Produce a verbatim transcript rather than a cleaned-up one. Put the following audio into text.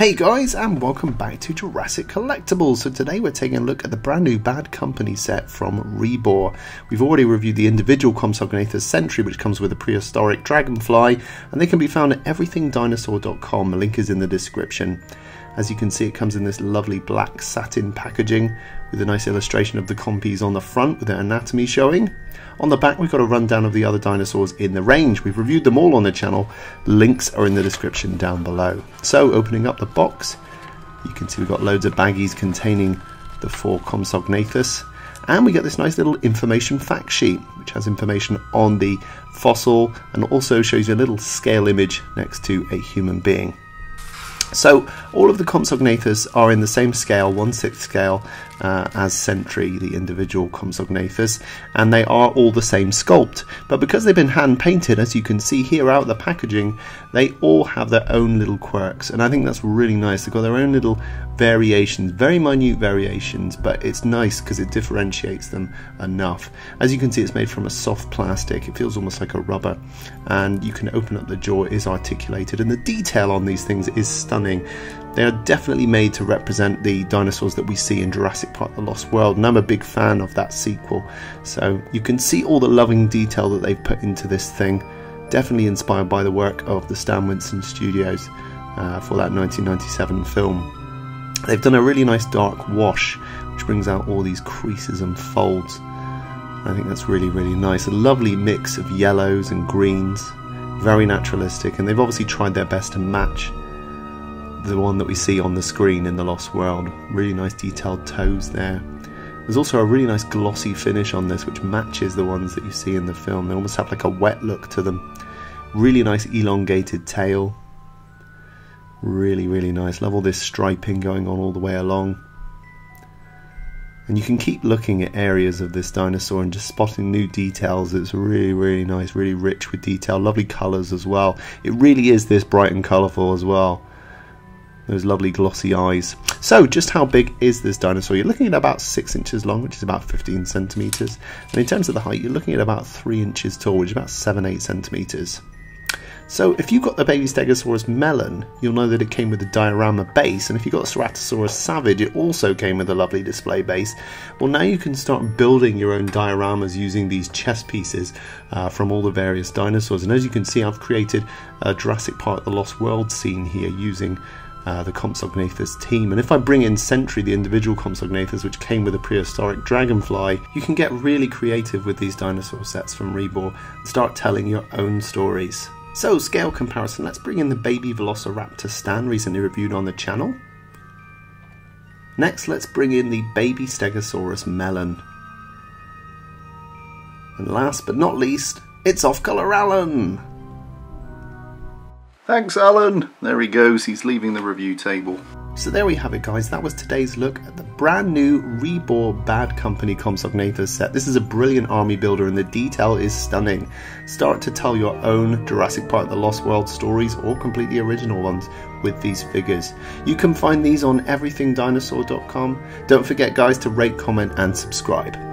Hey guys, and welcome back to Jurassic Collectibles. So today we're taking a look at the brand new Bad Company set from Rebor. We've already reviewed the individual Compsognathus Sentry, which comes with a prehistoric dragonfly, and they can be found at everything dinosaur dot com. The link is in the description. As you can see, it comes in this lovely black satin packaging with a nice illustration of the compies on the front with their anatomy showing. On the back, we've got a rundown of the other dinosaurs in the range. We've reviewed them all on the channel. Links are in the description down below. So opening up the box, you can see we've got loads of baggies containing the four Compsognathus. And we get this nice little information fact sheet, which has information on the fossil and also shows you a little scale image next to a human being. So all of the Compsognathus are in the same scale, one sixth scale, uh, as Sentry, the individual Compsognathus, and they are all the same sculpt. But because they've been hand painted, as you can see here out the packaging, they all have their own little quirks, and I think that's really nice. They've got their own little variations, very minute variations, but it's nice because it differentiates them enough. As you can see, it's made from a soft plastic. It feels almost like a rubber, and you can open up the jaw. It is articulated, and the detail on these things is stunning. They are definitely made to represent the dinosaurs that we see in Jurassic Park: The Lost World, and I'm a big fan of that sequel. So you can see all the loving detail that they've put into this thing. Definitely inspired by the work of the Stan Winston Studios uh, for that nineteen ninety-seven film. They've done a really nice dark wash, which brings out all these creases and folds. I think that's really, really nice. A lovely mix of yellows and greens. Very naturalistic, and they've obviously tried their best to match the one that we see on the screen in The Lost World. Really nice detailed toes there. There's also a really nice glossy finish on this, which matches the ones that you see in the film. They almost have like a wet look to them. Really nice elongated tail. Really, really nice. Love all this striping going on all the way along. And you can keep looking at areas of this dinosaur and just spotting new details. It's really, really nice, really rich with detail. Lovely colours as well. It really is this bright and colourful as well. Those lovely glossy eyes. So just how big is this dinosaur? You're looking at about six inches long, which is about fifteen centimeters, and in terms of the height, you're looking at about three inches tall, which is about seven eight centimeters. So if you got the baby Stegosaurus Melon, you'll know that it came with a diorama base, and if you got Ceratosaurus Savage, it also came with a lovely display base. Well, now you can start building your own dioramas using these chess pieces uh, from all the various dinosaurs, and as you can see, I've created a Jurassic Park: The Lost World scene here using Uh, the Compsognathus team. And if I bring in Sentry, the individual Compsognathus, which came with a prehistoric dragonfly, you can get really creative with these dinosaur sets from Rebor and start telling your own stories. So, scale comparison, let's bring in the baby Velociraptor Stan, recently reviewed on the channel. Next, let's bring in the baby Stegosaurus Melon. And last but not least, it's Off-Colour Allen! Thanks, Alan. There he goes, he's leaving the review table. So there we have it, guys. That was today's look at the brand new Rebor Bad Company Compsognathus set. This is a brilliant army builder, and the detail is stunning. Start to tell your own Jurassic Park: The Lost World stories, or completely original ones, with these figures. You can find these on everything dinosaur dot com. Don't forget, guys, to rate, comment, and subscribe.